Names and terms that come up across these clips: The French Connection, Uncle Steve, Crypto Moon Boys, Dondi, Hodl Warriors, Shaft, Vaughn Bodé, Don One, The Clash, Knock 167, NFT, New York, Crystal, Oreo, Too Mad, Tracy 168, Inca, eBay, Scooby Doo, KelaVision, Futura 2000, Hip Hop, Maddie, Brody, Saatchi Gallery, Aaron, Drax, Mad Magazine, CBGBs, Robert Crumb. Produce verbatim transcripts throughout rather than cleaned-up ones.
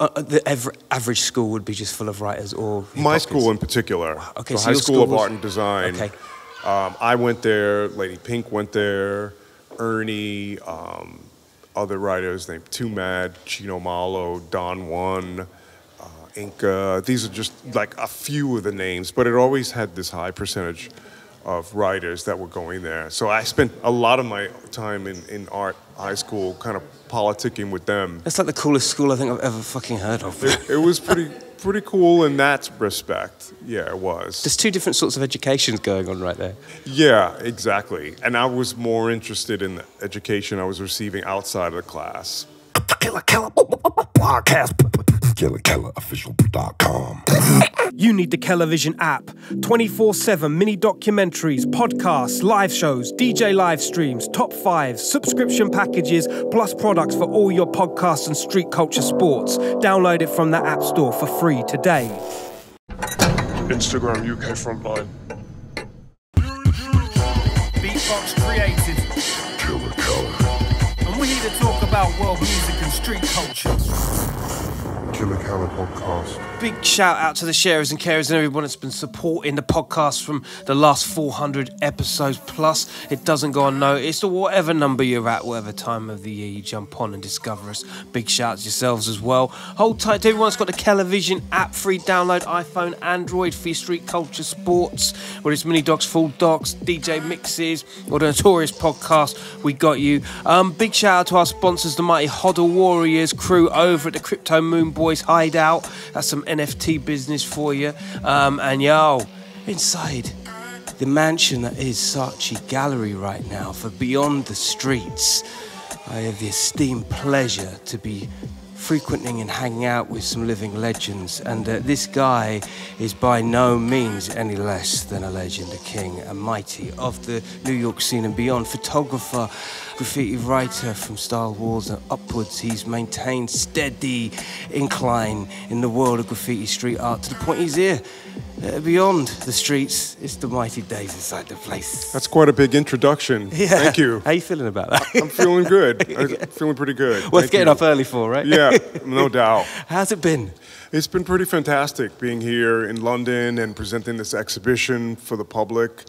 Uh, the ever, average school would be just full of writers, or my school in particular. Wow. Okay, so High School, school of was... Art and Design. Okay. Um, I went there. Lady Pink went there. Ernie, um, other writers named Too Mad, Chino Malo, Don One, uh, Inca. These are just like a few of the names, but it always had this high percentage of writers that were going there. So I spent a lot of my time in, in art high school, kind of politicking with them. That's like the coolest school I think I've ever fucking heard of. It, it was pretty pretty cool in that respect. Yeah, it was. There's two different sorts of educations going on right there. Yeah, exactly. And I was more interested in the education I was receiving outside of the class. Killa Kela Podcast. Killa Kela Official dot com. You need the KelaVision app. twenty-four seven mini documentaries, podcasts, live shows, D J live streams, top fives, subscription packages, plus products for all your podcasts and street culture sports. Download it from the App Store for free today. Instagram U K Frontline. Beatbox created. Killa Kela. And we're here to talk about world music and street culture. Killa Kela Podcast. Big shout out to the sharers and carers and everyone that's been supporting the podcast from the last four hundred episodes plus. It doesn't go unnoticed, or whatever number you're at, whatever time of the year you jump on and discover us. Big shout out to yourselves as well. Hold tight to everyone that's got the KelaVision app, free download, iPhone, Android, for your street culture sports, whether it's mini docs, full docs, D J mixes, or the Notorious Podcast, we got you. Um, big shout out to our sponsors, the mighty Hodl Warriors crew over at the Crypto Moon Boys Hideout. That's some N F T business for you. Um, and yo, inside the mansion that is Saatchi Gallery right now for Beyond the Streets, I have the esteemed pleasure to be frequenting and hanging out with some living legends, and uh, this guy is by no means any less than a legend, a king, a mighty of the New York scene and beyond. Photographer, graffiti writer from Star Wars and upwards, he's maintained steady incline in the world of graffiti street art to the point he's here. Uh, beyond the streets, it's the mighty Daze inside the place. That's quite a big introduction. Yeah. Thank you. How are you feeling about that? I'm feeling good. I'm feeling pretty good. Worth getting up early for, right? Yeah, no doubt. How's it been? It's been pretty fantastic being here in London and presenting this exhibition for the public.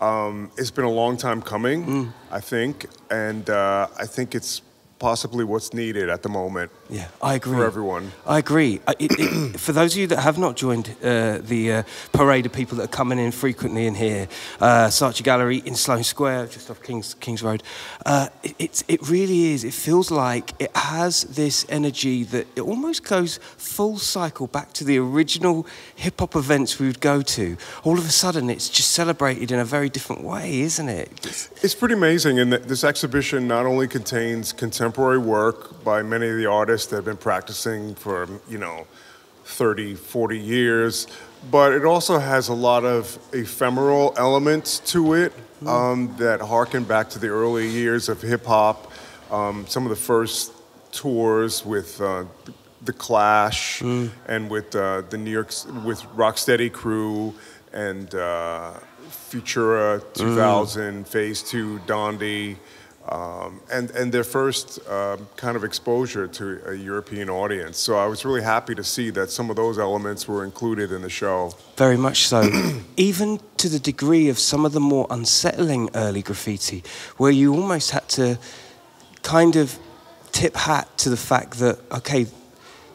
Um, it's been a long time coming, mm. I think, and uh, I think it's possibly what's needed at the moment. Yeah, I agree. For everyone. I agree. I, it, it, for those of you that have not joined uh, the uh, parade of people that are coming in frequently in here, uh, Saatchi Gallery in Sloane Square, just off King's, King's Road, uh, it, it, it really is, it feels like it has this energy that it almost goes full cycle back to the original hip-hop events we would go to. All of a sudden, it's just celebrated in a very different way, isn't it? It's, it's pretty amazing, and this exhibition not only contains contemporary work by many of the artists that have been practicing for, you know, thirty, forty years, but it also has a lot of ephemeral elements to it mm. um, that harken back to the early years of hip-hop, um, some of the first tours with uh, The Clash mm. and with uh, the New York, with Rocksteady Crew and uh, Futura two thousand, mm. Phase two, Dondi. Um, and, and their first uh, kind of exposure to a European audience. So I was really happy to see that some of those elements were included in the show. Very much so. Even to the degree of some of the more unsettling early graffiti, where you almost had to kind of tip hat to the fact that, okay,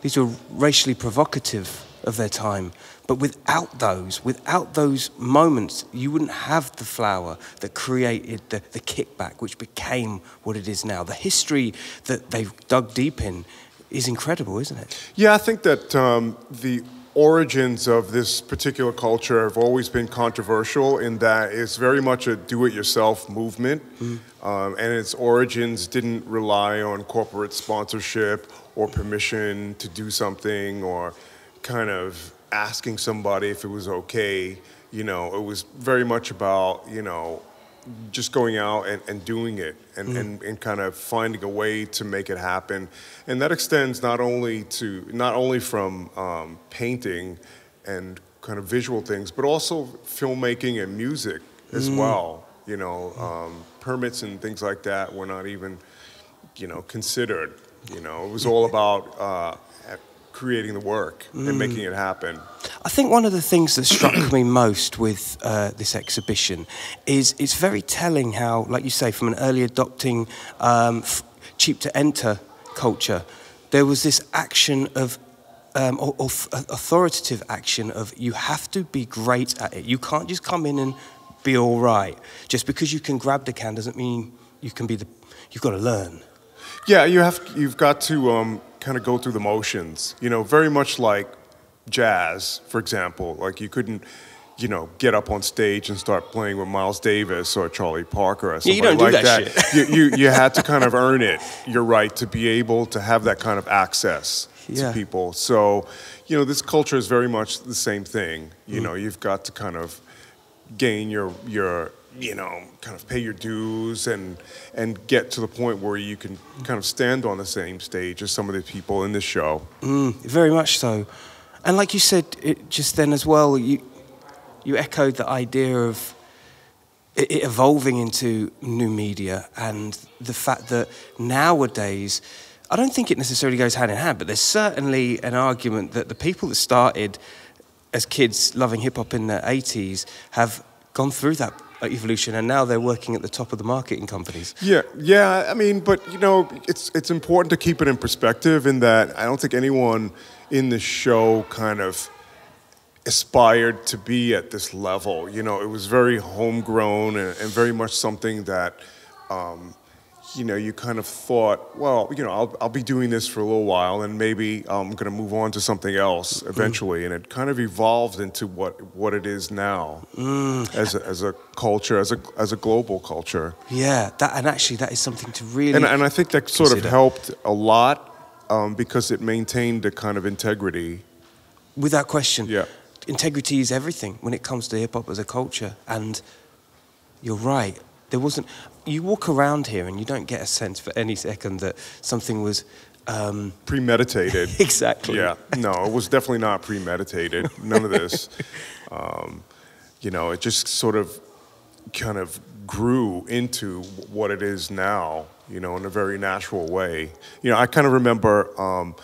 these were racially provocative of their time. But without those, without those moments, you wouldn't have the flower that created the, the kickback, which became what it is now. The history that they've dug deep in is incredible, isn't it? Yeah, I think that um, the origins of this particular culture have always been controversial in that it's very much a do-it-yourself movement, mm. um, and its origins didn't rely on corporate sponsorship or permission to do something or kind of asking somebody if it was okay. You know, it was very much about, you know, just going out and, and doing it and, mm. and, and kind of finding a way to make it happen. And that extends not only to, not only from um, painting and kind of visual things, but also filmmaking and music as mm. well. You know, um, permits and things like that were not even, you know, considered. You know, it was all about uh, creating the work mm. and making it happen. I think one of the things that struck me most with uh, this exhibition is it's very telling how, like you say, from an early adopting um, f cheap to enter culture, there was this action of Um, or, or authoritative action of you have to be great at it. You can't just come in and be all right. Just because you can grab the can doesn't mean you can be the. You've got to learn. Yeah, you have. You've got to um, kind of go through the motions. You know, very much like jazz, for example. Like you couldn't, you know, get up on stage and start playing with Miles Davis or Charlie Parker or something yeah, like do that. that. Shit. you, you you had to kind of earn it. Your right to be able to have that kind of access. Yeah. To people. So, you know, this culture is very much the same thing. You mm. know, you've got to kind of gain your, your, you know, kind of pay your dues and, and get to the point where you can kind of stand on the same stage as some of the people in the show. Mm, very much so. And like you said it just then as well, you, you echoed the idea of it, it evolving into new media and the fact that nowadays... I don't think it necessarily goes hand in hand, but there's certainly an argument that the people that started as kids loving hip-hop in the eighties have gone through that evolution, and now they're working at the top of the marketing companies. Yeah, yeah, I mean, but, you know, it's, it's important to keep it in perspective in that I don't think anyone in the show kind of aspired to be at this level. You know, it was very homegrown and, and very much something that... Um, you know, you kind of thought, well, you know, I'll, I'll be doing this for a little while and maybe I'm going to move on to something else eventually. Mm. And it kind of evolved into what, what it is now mm. as, a, as a culture, as a, as a global culture. Yeah, that, and actually that is something to really And, and I think that sort consider. of helped a lot um, because it maintained a kind of integrity. Without question. Yeah. Integrity is everything when it comes to hip-hop as a culture. And you're right. There wasn't... You walk around here and you don't get a sense for any second that something was... Um... Premeditated. Exactly. Yeah. No, it was definitely not premeditated. None of this. Um, you know, it just sort of kind of grew into what it is now, you know, in a very natural way. You know, I kind of remember, um,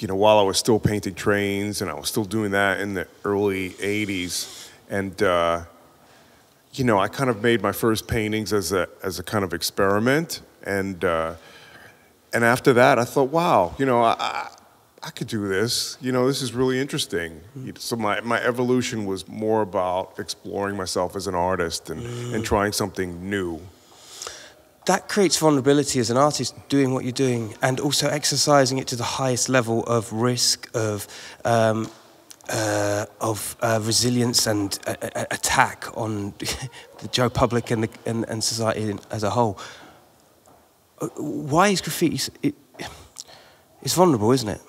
you know, while I was still painting trains and I was still doing that in the early eighties and... Uh, you know, I kind of made my first paintings as a as a kind of experiment, and uh, and after that, I thought, wow, you know, I, I I could do this. You know, this is really interesting. Mm. So my my evolution was more about exploring myself as an artist and mm. and trying something new. That creates vulnerability as an artist, doing what you're doing, and also exercising it to the highest level of risk of. Um, Uh, of uh, resilience and uh, attack on the Joe public and, the, and and society as a whole. Why is graffiti? It, it's vulnerable, isn't it?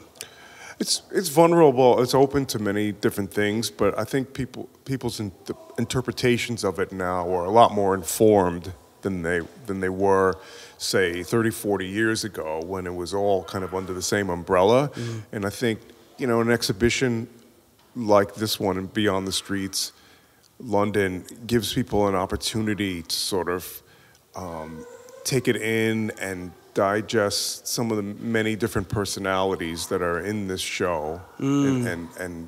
It's it's vulnerable. It's open to many different things, but I think people people's in, the interpretations of it now are a lot more informed than they than they were, say, thirty, forty years ago when it was all kind of under the same umbrella. Mm. And I think you know an exhibition like this one and Beyond the Streets, London, gives people an opportunity to sort of um, take it in and digest some of the many different personalities that are in this show mm. and, and, and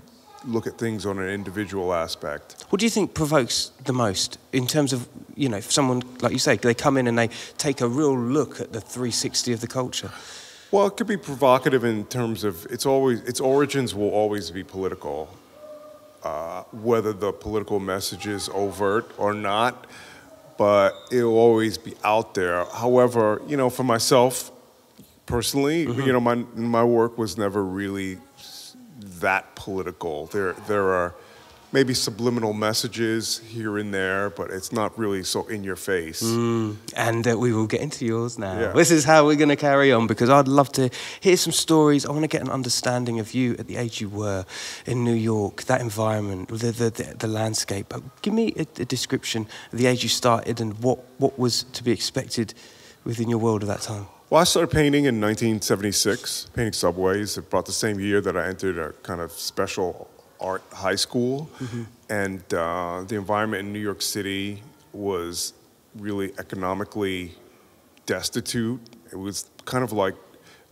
look at things on an individual aspect. What do you think provokes the most in terms of, you know, if someone, like you say, they come in and they take a real look at the three sixty of the culture? Well, it could be provocative in terms of it's always its origins will always be political, uh, whether the political message is overt or not, but it'll always be out there. However, you know, for myself personally, mm-hmm. you know, my my work was never really that political. There there are maybe subliminal messages here and there, but it's not really so in your face. Mm, and uh, we will get into yours now. Yeah. This is how we're going to carry on, because I'd love to hear some stories. I want to get an understanding of you at the age you were in New York, that environment, the, the, the, the landscape. But give me a, a description of the age you started and what, what was to be expected within your world at that time. Well, I started painting in nineteen seventy-six, painting subways. About the same year that I entered a kind of special art high school, mm-hmm. and uh, the environment in New York City was really economically destitute. It was kind of like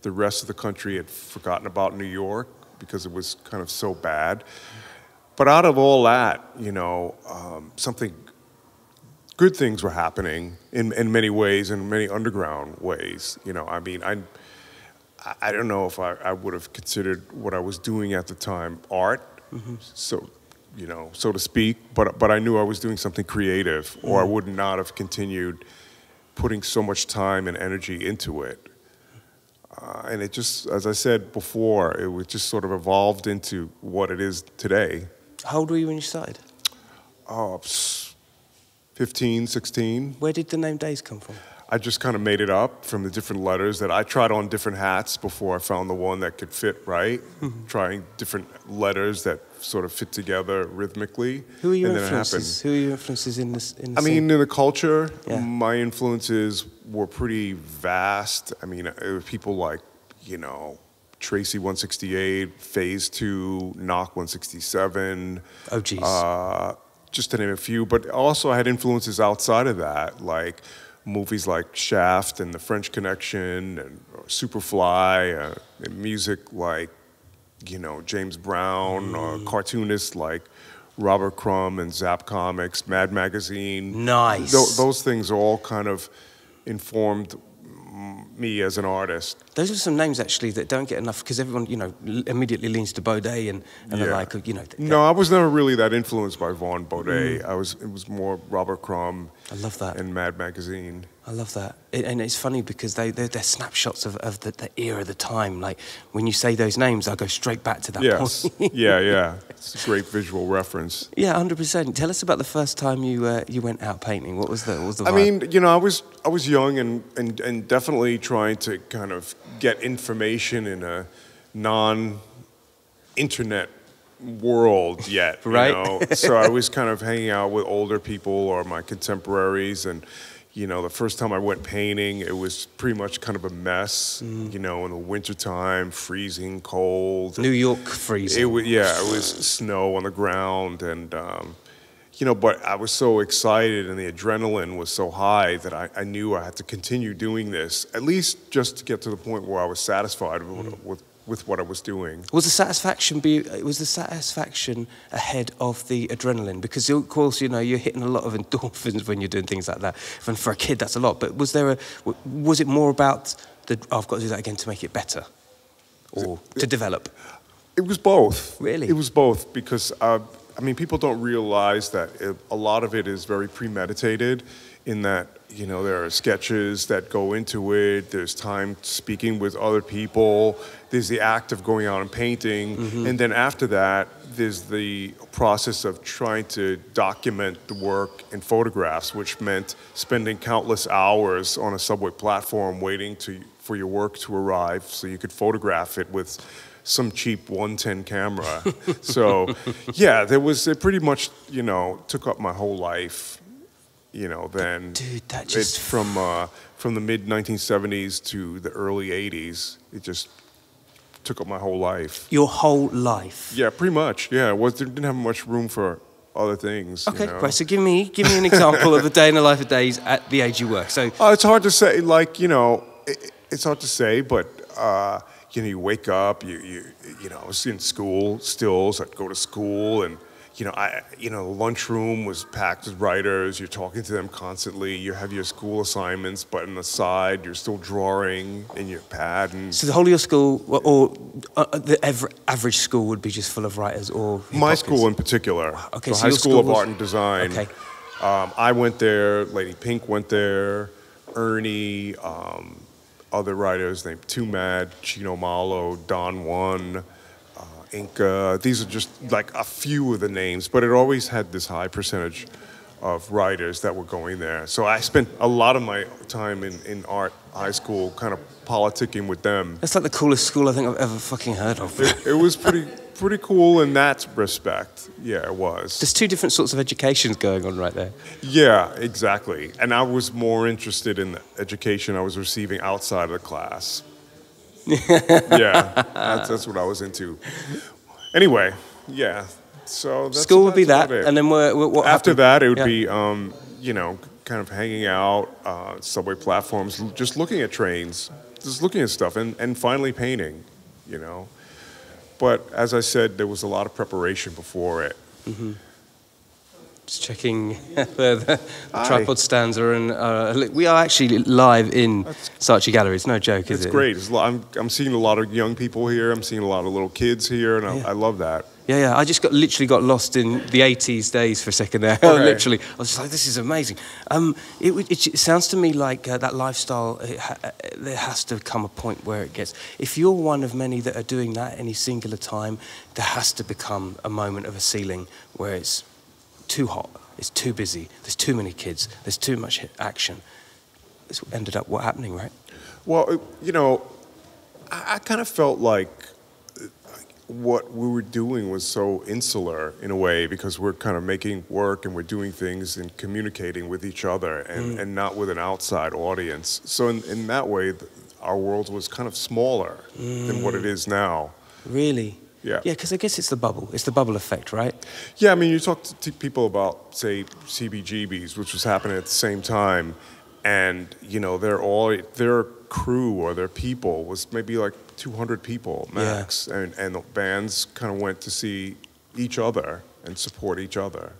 the rest of the country had forgotten about New York because it was kind of so bad. But out of all that, you know, um, something, good things were happening in, in many ways, in many underground ways. You know, I mean, I, I don't know if I, I would have considered what I was doing at the time art, mm-hmm. so, you know, so to speak, but, but I knew I was doing something creative, mm-hmm. or I would not have continued putting so much time and energy into it. Uh, and it just, as I said before, it was just sort of evolved into what it is today. How old were you when you started? Uh, fifteen, sixteen. Where did the name Daze come from? I just kind of made it up from the different letters that I tried on different hats before I found the one that could fit right. Mm-hmm. Trying different letters that sort of fit together rhythmically. Who are your influences? Who are your influences in this? In the I scene? mean, in the culture, yeah. my influences were pretty vast. I mean, it was people like, you know, Tracy one sixty-eight, Phase two, Knock one sixty-seven. Oh, geez. Uh, just to name a few. But also I had influences outside of that, like movies like Shaft and The French Connection and Superfly, uh, and music like, you know, James Brown, mm. uh, cartoonists like Robert Crumb and Zap Comics, Mad Magazine. Nice. Th those things all kind of informed me as an artist. Those are some names, actually, that don't get enough, because everyone, you know, immediately leans to Bodé and, and yeah. the like, you know. No, I was never really that influenced by Vaughn Bodé. Mm. I was, it was more Robert Crumb. I love that. And Mad Magazine. I love that. It, and it's funny because they, they're, they're snapshots of, of the, the era, the time. Like, when you say those names, I go straight back to that yes. point. yeah, yeah. It's a great visual reference. Yeah, one hundred percent. Tell us about the first time you uh, you went out painting. What was the, what was the vibe? I mean, you know, I was, I was young and, and, and definitely trying to kind of get information in a non-internet world yet. Right. You know? So I was kind of hanging out with older people or my contemporaries, and you know, the first time I went painting, it was pretty much kind of a mess, mm. you know, in the wintertime, freezing cold. New York freezing. It was, yeah, it was snow on the ground. And, um, you know, but I was so excited and the adrenaline was so high that I, I knew I had to continue doing this, at least just to get to the point where I was satisfied mm. with, with with what I was doing. Was the satisfaction be, was the satisfaction ahead of the adrenaline? Because of course, you know, you're hitting a lot of endorphins when you're doing things like that. And for a kid, that's a lot. But was there a, was it more about the, oh, I've got to do that again to make it better, or it, to develop? It was both. Really? It was both, because uh, I mean, people don't realize that it, a lot of it is very premeditated, in that, you know, there are sketches that go into it, there's time speaking with other people, there's the act of going out and painting, mm-hmm. and then after that, there's the process of trying to document the work in photographs, which meant spending countless hours on a subway platform waiting to, for your work to arrive so you could photograph it with some cheap one ten camera. So, yeah, there was, it pretty much, you know, took up my whole life. You know, then dude, that just... it's from uh, from the mid nineteen seventies to the early eighties. It just took up my whole life. Your whole life. Yeah, pretty much. Yeah, was didn't have much room for other things. Okay, you know? Right. So give me give me an example of a day in the life of Daze at the age you were. So uh, it's hard to say. Like, you know, it, it's hard to say, but. Uh, you know, you wake up. You you you know, I was in school still, so I'd go to school and. You know, I, you know, the lunchroom was packed with writers. You're talking to them constantly. You have your school assignments, but on the side, you're still drawing in your pad. And so the whole of your school, or, or uh, the average school, would be just full of writers, or my school in particular. Wow. Okay, the so High School, school of was... Art and Design. Okay, um, I went there. Lady Pink went there. Ernie, um, other writers named Too Mad, Chino Malo, Don One. Inca, these are just like a few of the names, but it always had this high percentage of writers that were going there. So I spent a lot of my time in, in art high school kind of politicking with them. That's like the coolest school I think I've ever fucking heard of. It, it was pretty pretty cool in that respect. Yeah, it was. There's two different sorts of educations going on right there. Yeah, exactly. And I was more interested in the education I was receiving outside of the class. Yeah, that's, that's what I was into. Anyway, yeah. So that's, school would that's be that, and then we're, we're, what after happened? that it would yeah. be, um, you know, kind of hanging out, uh, subway platforms, just looking at trains, just looking at stuff, and and finally painting. You know, but as I said, there was a lot of preparation before it. Mm-hmm. Just checking the, the tripod stands are in. Uh, we are actually live in that's, Saatchi Gallery. It's no joke, is it's it? Great. It's great. I'm, I'm seeing a lot of young people here. I'm seeing a lot of little kids here, and I, yeah. I love that. Yeah, yeah. I just got literally got lost in the eighties days for a second there. Right. Literally, I was just like, "This is amazing." Um, it, it, it sounds to me like uh, that lifestyle. It ha there has to come a point where it gets. If you're one of many that are doing that at any singular time, there has to become a moment of a ceiling where it's too hot, it's too busy, there's too many kids, there's too much action. It's ended up what happening, right? Well, you know, I, I kind of felt like what we were doing was so insular in a way, because we're kind of making work and we're doing things and communicating with each other and, mm. and not with an outside audience. So in, in that way, our world was kind of smaller mm. than what it is now. Really? Yeah, yeah, because I guess it's the bubble. It's the bubble effect, right? Yeah, I mean, you talk to people about, say, C B G Bs, which was happening at the same time, and, you know, they're all, their crew or their people was maybe like two hundred people max, yeah. and, and the bands kind of went to see each other and support each other.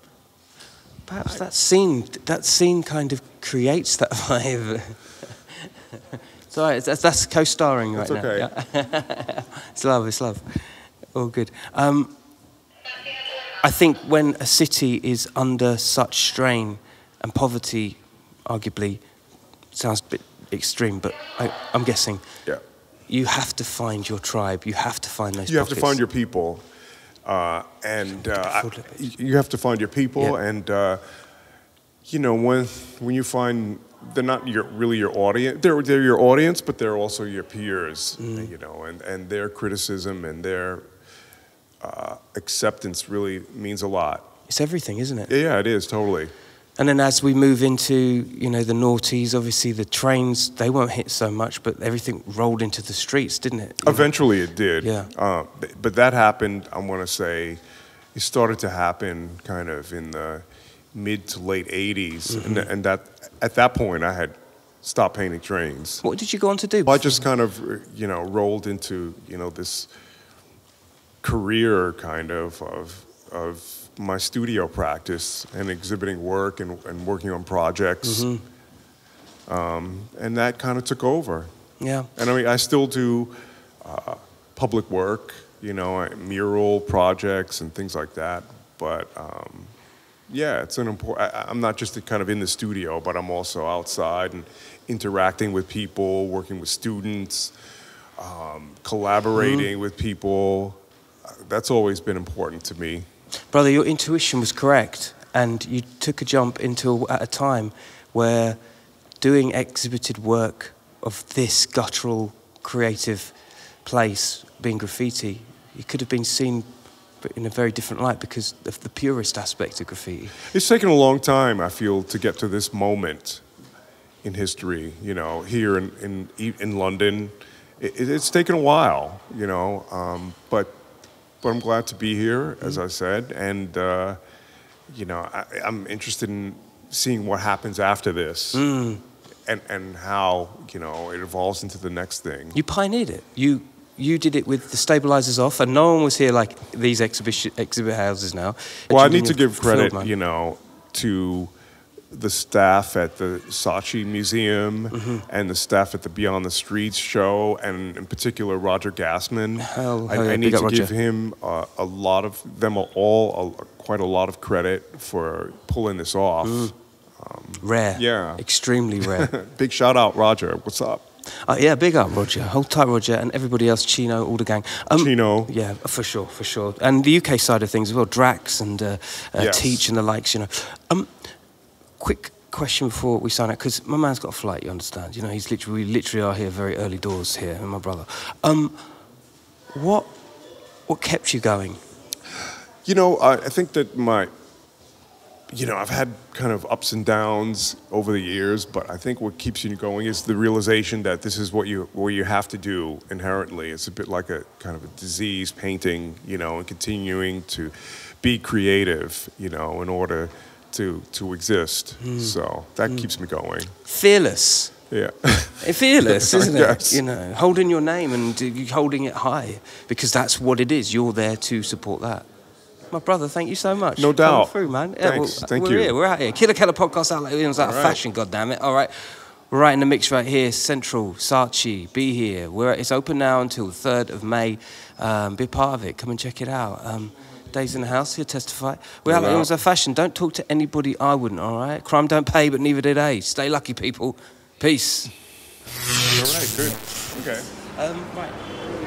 Perhaps I, that, scene, that scene kind of creates that vibe. Sorry, that's, that's co-starring right now. That's okay. Yeah. It's love, it's love. Oh, good. Um, I think when a city is under such strain and poverty, arguably, sounds a bit extreme, but I, I'm guessing, yeah. you have to find your tribe. You have to find those You pockets. have to find your people. Uh, and uh, I, you have to find your people. Yeah. And, uh, you know, when, when you find... They're not your, really your audience. They're, they're your audience, but they're also your peers, mm. you know, and, and their criticism and their uh, acceptance really means a lot. It's everything, isn't it? Yeah, it is, totally. And then as we move into, you know, the noughties, obviously the trains, they won't hit so much, but everything rolled into the streets, didn't it? You Eventually know? it did. Yeah. Uh, but that happened, I want to say, it started to happen kind of in the mid to late eighties, mm-hmm. and, and that at that point I had stopped painting trains. What did you go on to do? Well, I just kind of, you know, rolled into, you know, this career kind of of, of my studio practice and exhibiting work and, and working on projects, mm-hmm. um, and that kind of took over. Yeah, and I mean I still do uh, public work, you know, mural projects and things like that, but. Um, Yeah, it's an important. I'm not just kind of in the studio, but I'm also outside and interacting with people, working with students, um, collaborating mm. with people. That's always been important to me. Brother, your intuition was correct, and you took a jump into at a time where doing exhibited work of this guttural, creative place, being graffiti, you could have been seen. But in a very different light because of the purist aspect of graffiti. It's taken a long time, I feel, to get to this moment in history, you know, here in, in, in London. It, it's taken a while, you know, um, but, but I'm glad to be here, as mm. I said, and, uh, you know, I, I'm interested in seeing what happens after this. Mm. And, and how, you know, it evolves into the next thing. You pioneered it. You... You did it with the stabilizers off, and no one was here like these exhibition, exhibit houses now. Well, I need to give credit, you know, to the staff at the Saatchi Museum mm-hmm. and the staff at the Beyond the Streets show, and in particular Roger Gassman. Hell, I, hell yeah, I need to Roger. give him uh, a lot of them all uh, quite a lot of credit for pulling this off. Mm. Um, rare, yeah, extremely rare. Big shout out, Roger. What's up? Uh, yeah, big up, Roger. Hold tight, Roger, and everybody else, Chino, all the gang. Um, Chino. Yeah, for sure, for sure. And the U K side of things as well, Drax and uh, uh, yes. Teach and the likes, you know. Um, quick question before we sign out, because my man's got a flight, you understand. You know, he's literally, we literally are here very early doors here, and my brother. Um, what, what kept you going? You know, I, I think that my... You know, I've had kind of ups and downs over the years, but I think what keeps you going is the realization that this is what you what you have to do inherently. It's a bit like a kind of a disease, painting, you know, and continuing to be creative, you know, in order to to exist. Mm. So that mm. keeps me going. Fearless. Yeah. Fearless, isn't it? You know, holding your name and holding it high, because that's what it is. You're there to support that. My brother, thank you so much. No doubt. Come through, man. Yeah, well, thank we're you. Here. We're out here. Killa Kela Podcast out, like, it was out of right. fashion, goddammit. All right. We're right in the mix right here. Central, Saatchi, be here. We're, it's open now until the third of May. Um, be part of it. Come and check it out. Um, Daze in the house here, testify. We're out like it was out of fashion. Don't talk to anybody I wouldn't, all right? Crime don't pay, but neither do they. Stay lucky, people. Peace. All right, good. Okay. Um, right.